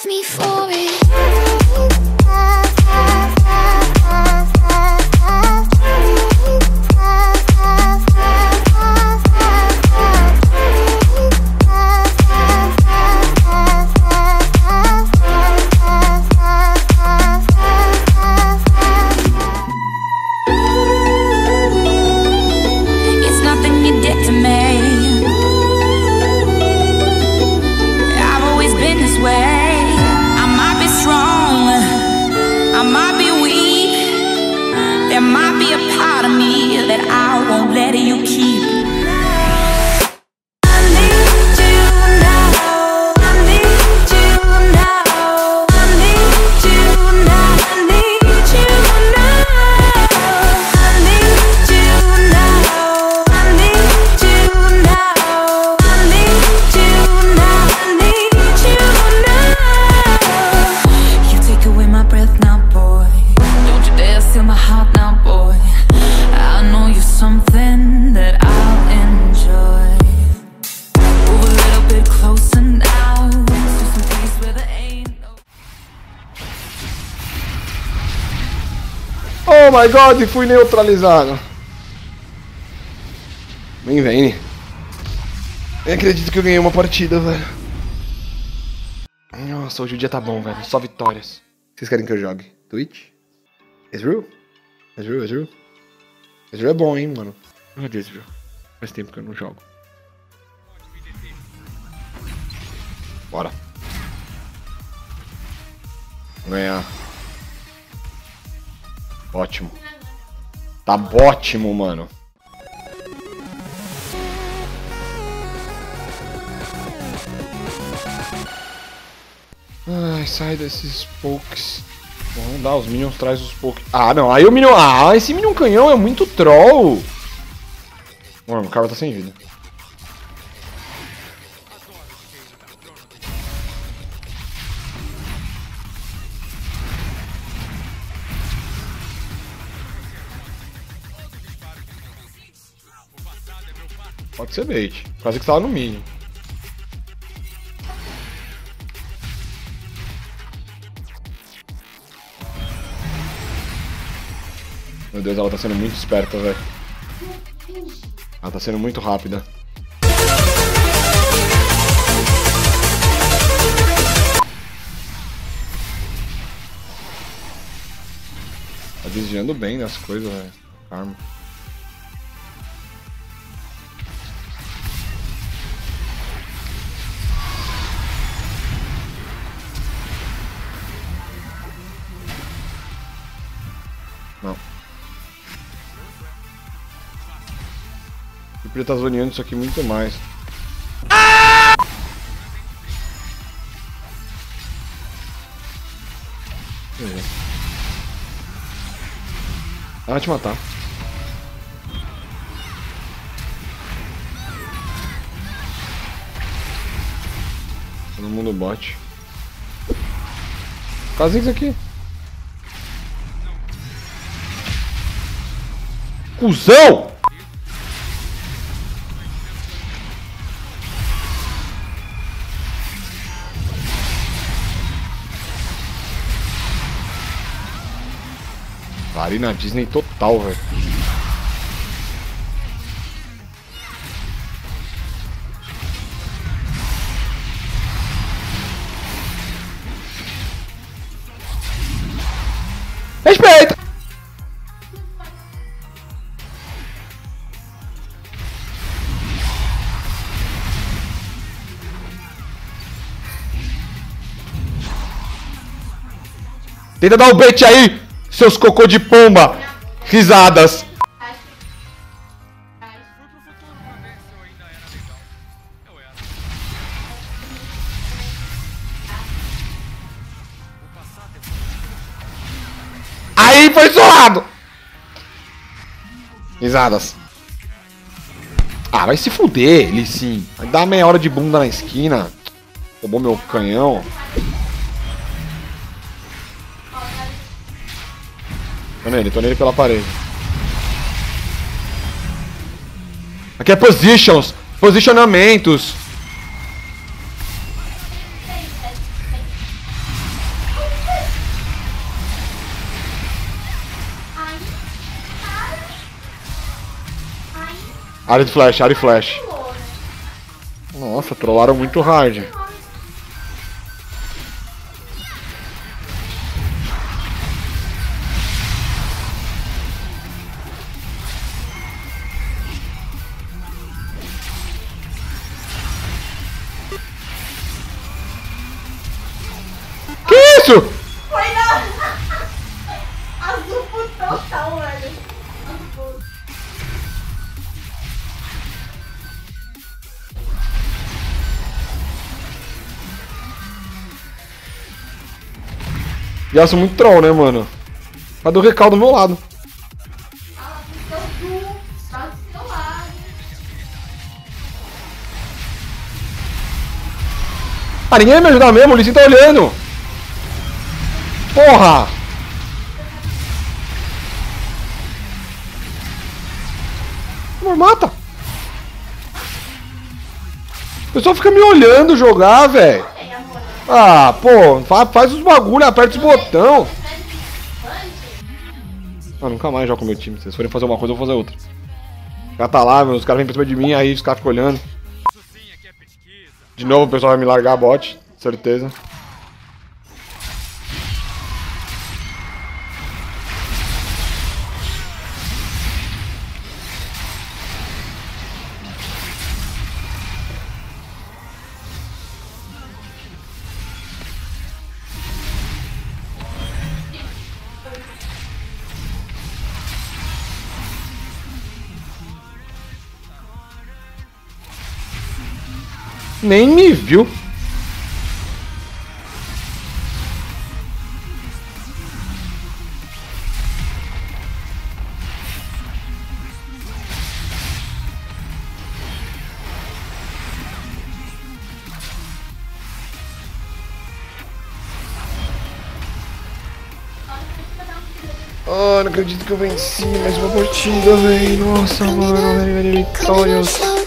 love me for it. Oh my god, fui neutralizado. Vem, vem. Nem acredito que eu ganhei uma partida, velho. Nossa, hoje o dia tá bom, velho. Só vitórias. Vocês querem que eu jogue? Twitch? Ezreal? Ezreal, Ezreal? Ezreal é bom, hein, mano. Eu odeio Ezreal. Faz tempo que eu não jogo. Bora. Vamos ganhar. Ótimo. Tá ótimo, mano. Ai, sai desses pokes. Bom, não dá, os minions trazem os pokes. Ah, não, aí o minion... Ah, esse minion canhão é muito troll. Mano, o cara tá sem vida. Pode ser bait, quase que tava no mínimo. Meu Deus, ela tá sendo muito esperta, velho. Ela tá sendo muito rápida. Tá desviando bem das coisas, velho. Karma. Não. Eu podia estar zoneando isso aqui muito mais. Ah! Ela vai te matar. Todo mundo bot. Quase isso aqui. Cusão! Parei na Disney total, velho. Respeita! Tenta dar um bait aí, seus cocô de pomba. Risadas. Aí foi isolado. Risadas. Ah, vai se fuder, ele sim. Vai dar meia hora de bunda na esquina. Roubou meu canhão. Tô nele pela parede. Aqui é positions, posicionamentos. Área de flash, área de flash. Nossa, trollaram muito hard. Que isso? Foi não. Azul total, velho. Azul. Já sou muito troll, né, mano? Cadê o recaldo do meu lado? Ah, ninguém vai me ajudar mesmo, o Licinho tá olhando. Porra! Não mata! O pessoal fica me olhando jogar, velho. Ah, pô, faz os bagulho, aperta os botão. Ah, nunca mais jogo com o meu time. Se vocês forem fazer uma coisa, eu vou fazer outra. Já tá lá, os caras vêm pra cima de mim, aí os caras ficam olhando. De novo o pessoal vai me largar a bot, certeza. Nem me viu. Ah, não acredito que eu venci mais uma partida, velho. Nossa, mano, velho, vitórias.